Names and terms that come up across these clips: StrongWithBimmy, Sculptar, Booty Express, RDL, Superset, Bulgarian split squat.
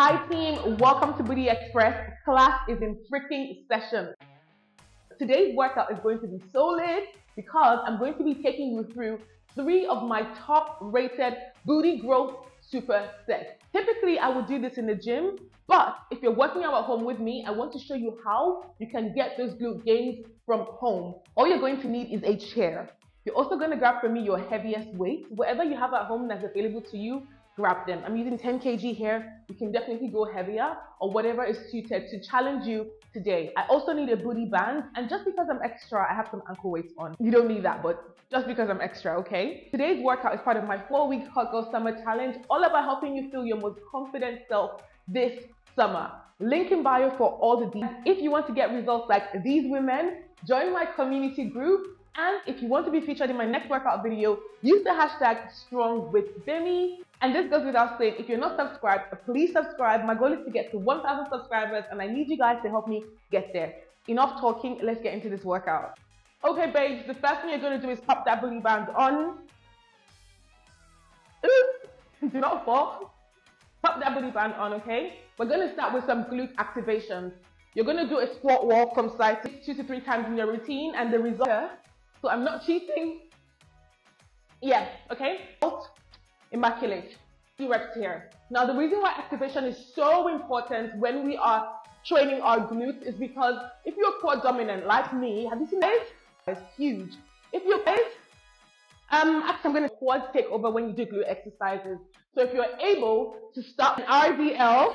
Hi team, welcome to Booty Express. Class is in freaking session. Today's workout is going to be so lit because I'm going to be taking you through three of my top rated booty growth supersets. Typically, I would do this in the gym, but if you're working out at home with me, I want to show you how you can get those glute gains from home. All you're going to need is a chair. You're also going to grab from me your heaviest weights, whatever you have at home that's available to you. Grab them. I'm using 10 kg here. You can definitely go heavier or whatever is suited to challenge you today. I also need a booty band, and just because I'm extra, I have some ankle weights on. You don't need that, but just because I'm extra, okay? Today's workout is part of my 4-week Hot Girl Summer Challenge, all about helping you feel your most confident self this summer. Link in bio for all the details. If you want to get results like these women, join my community group. And if you want to be featured in my next workout video, use the hashtag StrongWithBimmy. And this goes without saying, if you're not subscribed, please subscribe. My goal is to get to 1,000 subscribers, and I need you guys to help me get there. Enough talking, let's get into this workout. Okay, babes, the first thing you're going to do is pop that booty band on. Do not fall. Pop that booty band on, okay? We're going to start with some glute activations. You're going to do a squat walk from side 2 to 3 times in your routine, and the result. So I'm not cheating. Yeah, okay? Immaculate. 3 reps here. Now, the reason why activation is so important when we are training our glutes is because if you're core dominant like me, have you seen this? It's huge. If you're based, actually I'm going to quads take over when you do glute exercises. So if you're able to start an RDL,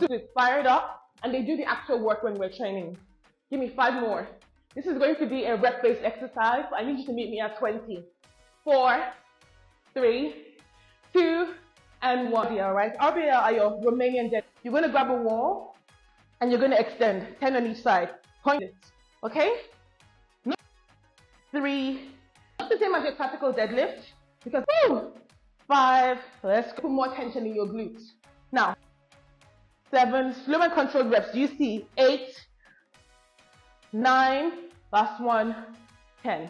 so it's fired up and they do the actual work when we're training. Give me 5 more. This is going to be a rep-based exercise. I need you to meet me at 20. 4, 3, 2, and 1. RDL, right? RDL are your Romanian dead. You're going to grab a wall and you're going to extend. 10 on each side. Point it. Okay? No. 3. Not the same as your classical deadlift because 5. Let's put more tension in your glutes. Now, 7. Slow and controlled reps. You see 8. 9. Last one, 10.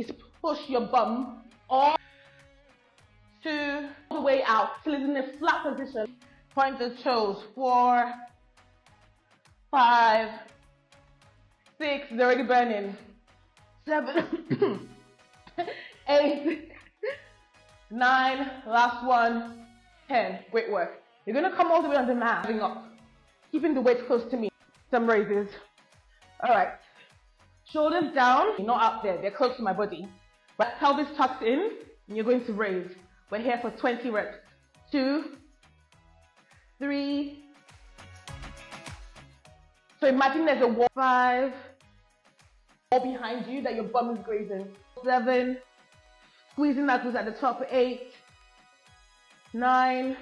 Just push your bum all the way out till it's in a flat position. Point the toes. 4, 5, 6. They're already burning. 7, 8, 9. Last one, 10. Great work. You're gonna come all the way on the mat, keeping the weight close to me. Some raises. All right. Shoulders down, you're not up there, they're close to my body. But pelvis tucked in, and you're going to raise. We're here for 20 reps. 2, 3. So imagine there's a wall. 5, wall behind you that your bum is grazing. 7, squeezing that goes at the top. 8, 9,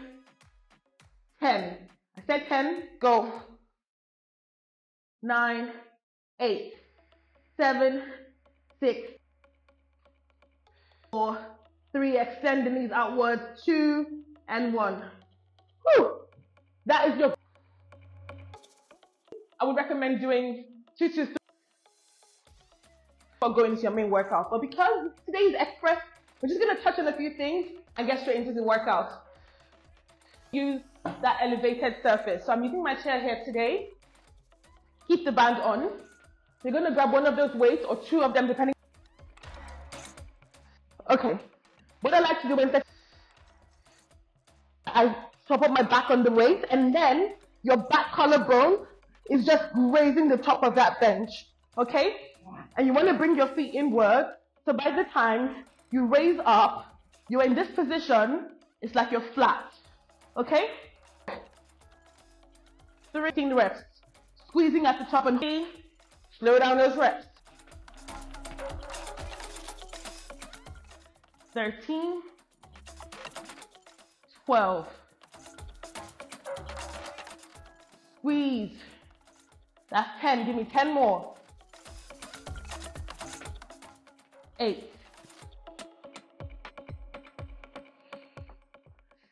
10. I said 10, go. 9, 8. 7, 6, 4, 3, extend the knees outwards, 2, and 1. Whew. That is your. I would recommend doing 2 to 3 for going into your main workout. But because today is express, we're just going to touch on a few things and get straight into the workout. Use that elevated surface. So I'm using my chair here today. Keep the band on. You're going to grab one of those weights or 2 of them depending. Okay. What I like to do is I swap up my back on the weight, and then your back collarbone is just grazing the top of that bench. Okay? And you want to bring your feet inward. So by the time you raise up, you're in this position. It's like you're flat. Okay? 13 reps. Squeezing at the top and slow down those reps. 13, 12. Squeeze. That's 10. Give me 10 more. 8.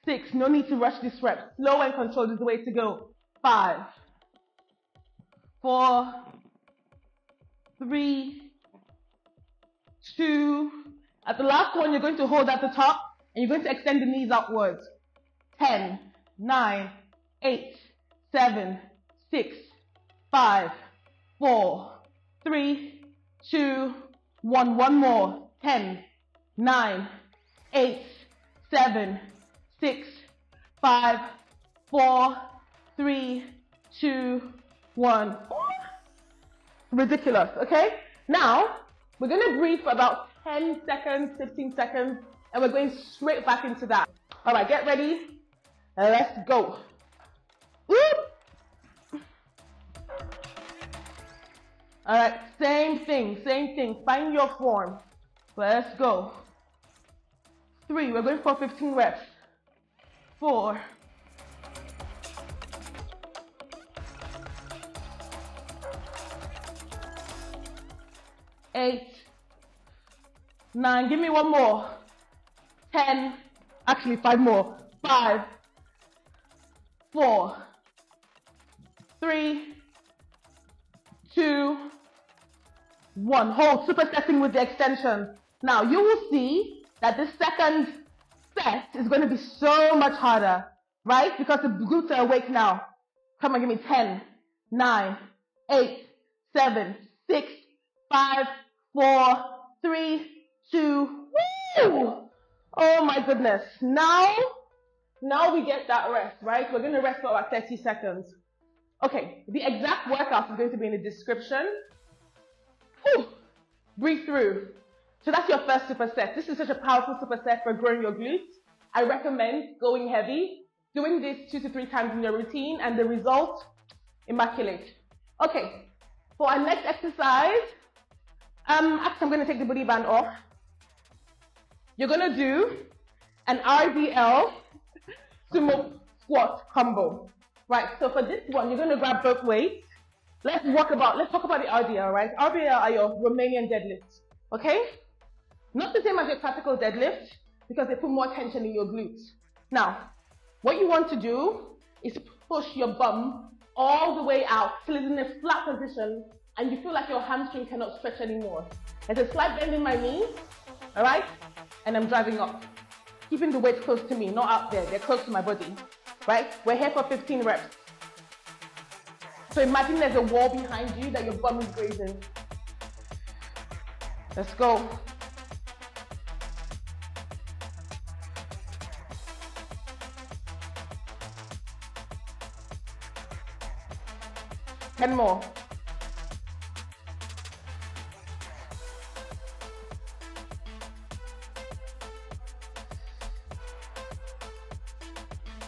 6. No need to rush this rep. Slow and controlled is the way to go. 5. 4, 3, 2. At the last one, you're going to hold at the top and you're going to extend the knees outwards. 10, 9, 8, 7, 6, 5, 4, 3, 2, 1. One more. 10, 9, 8, 7, 6, 5, 4, 3, 2, 1. Ridiculous, okay? Now, we're gonna breathe for about 10 seconds, 15 seconds, and we're going straight back into that. All right, get ready, let's go. Woo! All right, same thing, same thing. Find your form. Let's go. 3, we're going for 15 reps. 4. 8, 9, give me one more. 10, actually 5 more. 5, 4, 3, 2, 1. Hold, supersetting with the extension. Now you will see that the second set is going to be so much harder, right? Because the glutes are awake now. Come on, give me 10, 9, 8, 7, 6, 5, 4, 3, 2, woo! Oh my goodness. Now we get that rest, right? We're going to rest for about 30 seconds. Okay, the exact workout is going to be in the description. Whew. Breathe through. So that's your first superset. This is such a powerful superset for growing your glutes. I recommend going heavy, doing this 2 to 3 times in your routine, and the result, immaculate. Okay, for our next exercise, actually, I'm going to take the booty band off. You're going to do an RDL sumo squat combo. Right, so for this one, you're going to grab both weights. Let's talk about the RDL, right? RDL are your Romanian deadlifts, okay? Not the same as your classical deadlift because they put more tension in your glutes. Now, what you want to do is push your bum all the way out till it's in a flat position and you feel like your hamstring cannot stretch anymore. There's a slight bend in my knee, all right? And I'm driving up, keeping the weight close to me, not out there. They're close to my body, right? We're here for 15 reps. So imagine there's a wall behind you that your bum is grazing. Let's go. Ten more.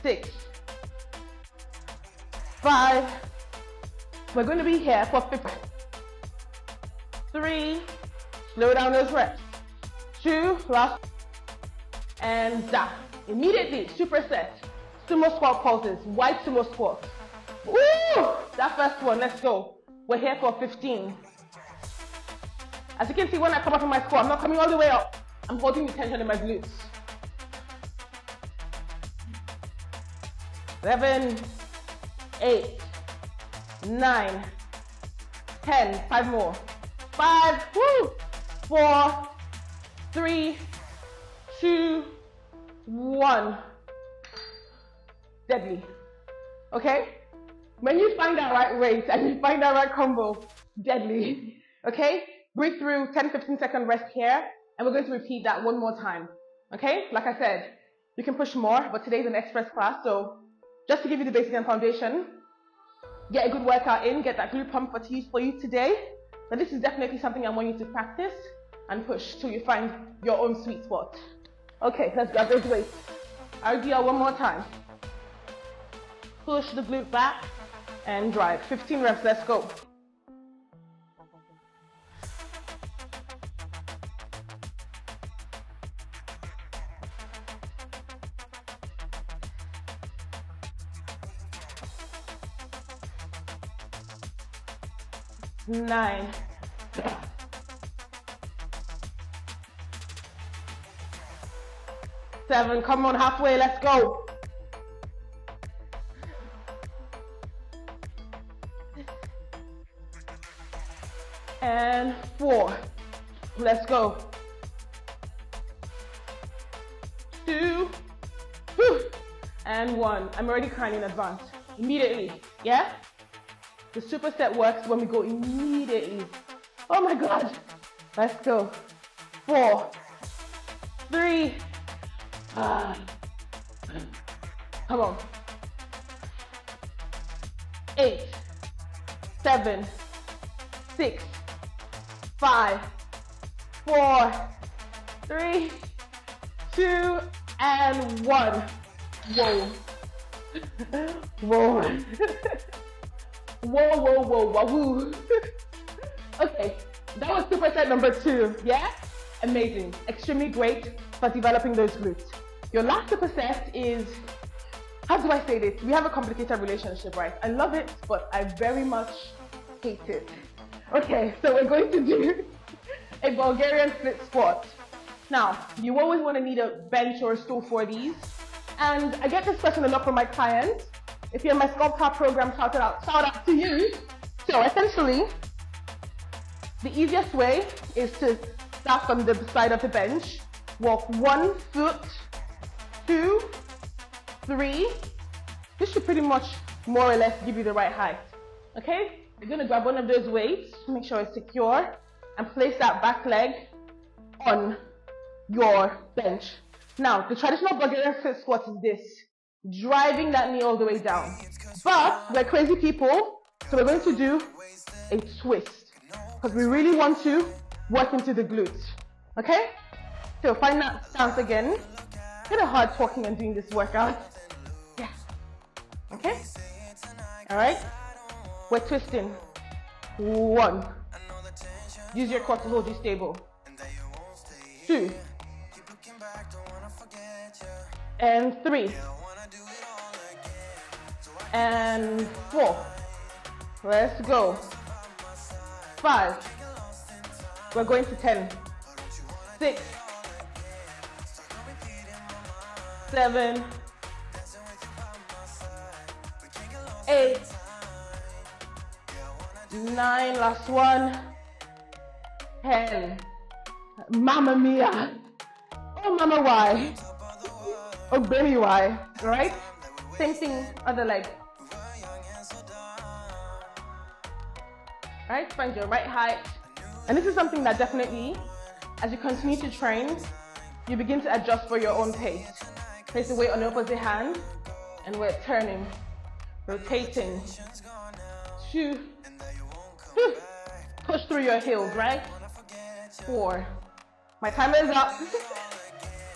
6, 5, we're going to be here for 3, slow down those reps, 2, last, and down. Immediately, superset, sumo squat pulses, wide sumo squats. Woo! That first one, let's go. We're here for 15. As you can see, when I come up from my squat, I'm not coming all the way up. I'm holding the tension in my glutes. 11, 8, 9, 10, 5 more. 5, woo! 4, 3, 2, 1. Deadly. Okay? When you find that right weight and you find that right combo, deadly. Okay? Breathe through, 10, 15 second rest here, and we're going to repeat that one more time. Okay? Like I said, you can push more, but today's an express class, so just to give you the basic and foundation, get a good workout in, get that glute pump for you today. But this is definitely something I want you to practice and push till you find your own sweet spot. Okay, let's grab those weights. RDL one more time. Push the glute back and drive. 15 reps, let's go. 9, 7, come on, halfway, let's go. 4, let's go. 2, 1. I'm already crying in advance. immediately, yeah? The superset works when we go immediately. Oh my God, let's go. 4, 3, come on. 8, 7, 6, 5, 4, 3, 2, and 1. Whoa. Whoa. Whoa, whoa, whoa, whoa, whoa. Okay, that was superset number 2, yeah? Amazing, extremely great for developing those glutes. Your last superset is, how do I say this? We have a complicated relationship, right? I love it, but I very much hate it. Okay, so we're going to do a Bulgarian split squat. Now, you always want to need a bench or a stool for these. And I get this question a lot from my clients. If you're in my Sculptar program, shout out to you. So essentially, the easiest way is to start from the side of the bench, walk 1 foot, 2, 3. This should pretty much more or less give you the right height, okay? You're gonna grab one of those weights, make sure it's secure, and place that back leg on your bench. Now, the traditional Bulgarian split squat is this, driving that knee all the way down. But we're crazy people, so we're going to do a twist, because we really want to work into the glutes, okay? So find that stance again. Kind of hard talking and doing this workout. Yeah, okay? All right, we're twisting. 1, use your core to hold you stable. 2, and 3, and 4, let's go. 5, we're going to 10, 6, 7, 8, 9, last one, 10. Mamma mia. Oh, mama, why? Oh, baby, why? All right? Same thing, other leg. All right, find your right height. And this is something that definitely, as you continue to train, you begin to adjust for your own pace. Place the weight on the opposite hand, and we're turning, rotating. 2, push through your heels, right? 4, my timer is up.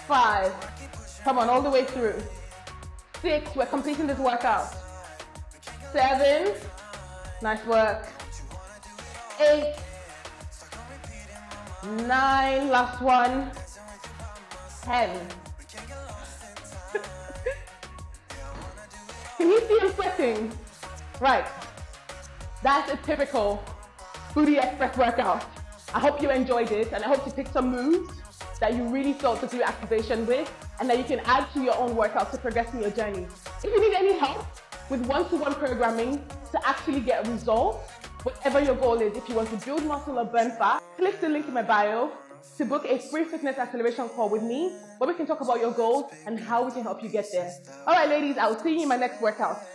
5, come on, all the way through. 6, we're completing this workout. 7, nice work. 8, 9, last one, 10. Can you see I'm sweating? Right, that's a typical Booty Express workout. I hope you enjoyed it, and I hope you picked some moves that you really thought to do activation with, and that you can add to your own workouts to progress in your journey. If you need any help with one-to-one programming to actually get results, whatever your goal is, if you want to build muscle or burn fat, click the link in my bio to book a free fitness acceleration call with me, where we can talk about your goals and how we can help you get there. All right, ladies, I will see you in my next workout.